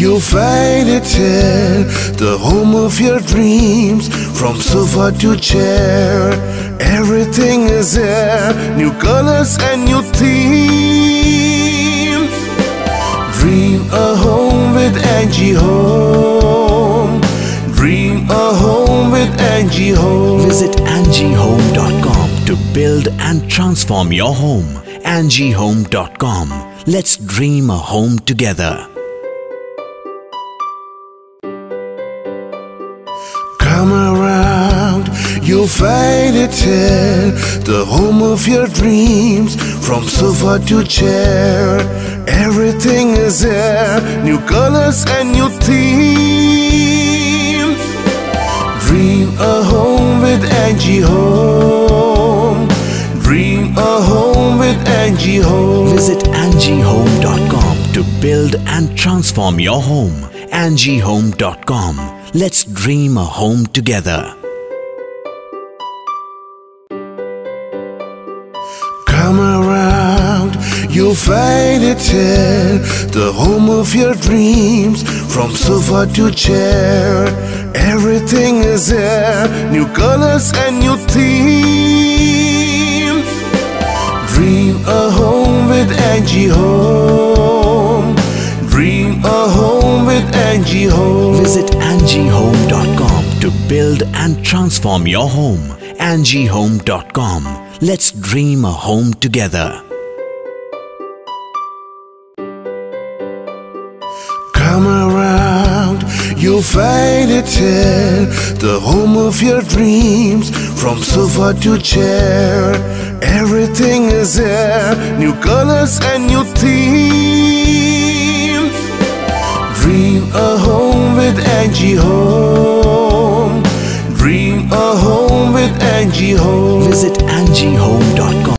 You'll find it here, the home of your dreams. From sofa to chair, everything is there. New colors and new themes. Dream a home with Angie Home. Dream a home with Angie Home. Visit AngieHome.com to build and transform your home. AngieHome.com. Let's dream a home together. Come around, you'll find it here, the home of your dreams. From sofa to chair, everything is there. New colors and new themes. Dream a home with Angie Home. Dream a home with Angie Home. Visit AngieHome.com to build and transform your home. AngieHome.com. Let's dream a home together. Come around, you'll find it here, the home of your dreams. From sofa to chair, everything is there. New colors and new themes. Dream a home with Angie Home. Dream a home with Angie Home. Visit AngieHome.com to build and transform your home. AngieHome.com. Let's dream a home together. Come around, you'll find it here, the home of your dreams. From sofa to chair, everything is there. New colors and new themes. Dream a home with Angie Home. Dream a home with Angie Home. Visit AngieHome.com.